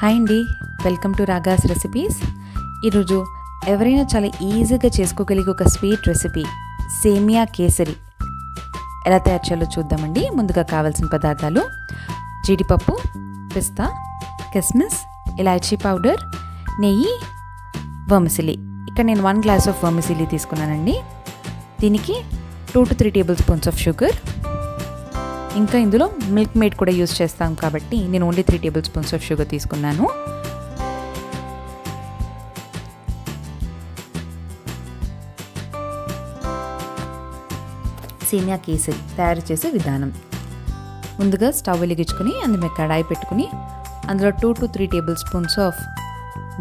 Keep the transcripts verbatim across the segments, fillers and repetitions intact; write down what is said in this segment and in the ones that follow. हाय अंडी welcome to Ragas recipes इरोजु एवरैना चाला ఈజీగా చేసుకోగలిగే ఒక స్వీట్ రెసిపీ సేమియా కేసరి ఎలా తయారు చేయాలో చూద్దామండి। ముందుగా కావాల్సిన పదార్థాలు జీడిపప్పు, పిస్తా, కిస్మిస్, ఇలాచీ పౌడర్, నెయ్యి, వమసిలి। ఇక్కడ నేను వన్ గ్లాస్ ఆఫ్ వమసిలి తీసుకున్నానండి। దీనికి two to three tablespoons of sugar, ఇంకా ఇందులో మిల్క్ మేడ్ కూడా యూస్ చేస్తాం కాబట్టి నేను only three tablespoons of sugar తీసుకున్నాను। సేమియా కేసరి తయారు చేసే విధానం, ముందుగా స్టవ్ వెలిగించుకొని అందులో కడాయి పెట్టుకొని అందులో two to three tablespoons of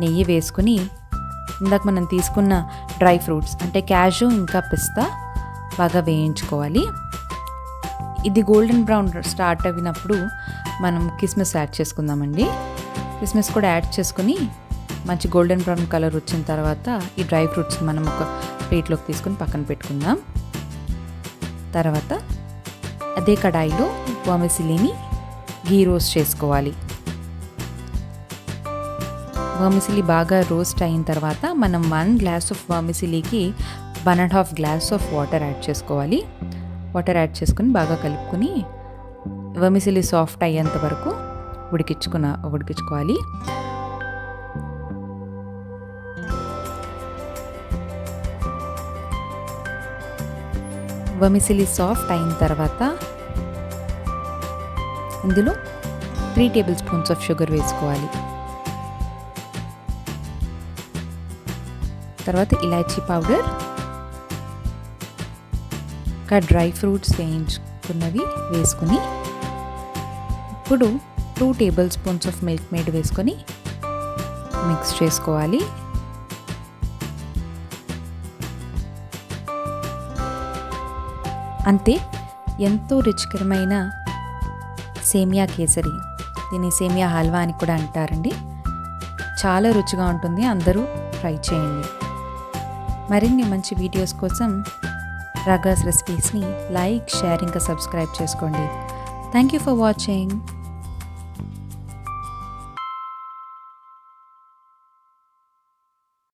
నెయ్యి వేసుకొని ఇందాక మనం తీసుకున్న డ్రై ఫ్రూట్స్ అంటే క్యాషూ ఇంకా పిస్తా బాగా వేయించుకోవాలి। ఇది గోల్డెన్ బ్రౌన్ స్టార్ట్ అయినప్పుడు మనం కిస్మిస్ యాడ్ చేసుకుందామండి। కిస్మిస్ కూడా యాడ్ చేసుకుని మంచి గోల్డెన్ బ్రౌన్ కలర్ వచ్చిన తర్వాత ఈ డ్రై ఫ్రూట్స్ మనం ఒక ప్లేట్లోకి తీసుకుని పక్కన పెట్టుకుందాం। తర్వాత అదే కడాయిలో వమసిలిని ఘీ రోస్ట్ చేసుకోవాలి। వమసిలి బాగా రోస్ట్ అయిన తర్వాత మనం వన్ గ్లాస్ ఆఫ్ వమసిలికి one and half glass of water add చేసుకోవాలి। వాటర్ యాడ్ చేసుకుని బాగా కలుపుకొని వమసిలి సాఫ్ట్ అయ్యేంత వరకు ఉడికించుకున్న ఉడికించుకోవాలి। వమసిలి సాఫ్ట్ అయిన తర్వాత ఇందులో three tablespoons of sugar వేసుకోవాలి। తర్వాత ఇలాచీ పౌడర్, ఇంకా డ్రై ఫ్రూట్స్ వేయించుకున్నవి వేసుకుని ఇప్పుడు two tablespoons of milk made వేసుకొని మిక్స్ చేసుకోవాలి। అంతే, ఎంతో రుచికరమైన సేమియా కేసరి, దీన్ని సేమియా హల్వా అని కూడా అంటారండి। చాలా రుచిగా ఉంటుంది, అందరూ ట్రై చేయండి। మరిన్ని మంచి వీడియోస్ కోసం రాగాస్ రెసిపీస్ని లైక్, షేర్, ఇంకా సబ్స్క్రైబ్ చేసుకోండి। Thank you for watching.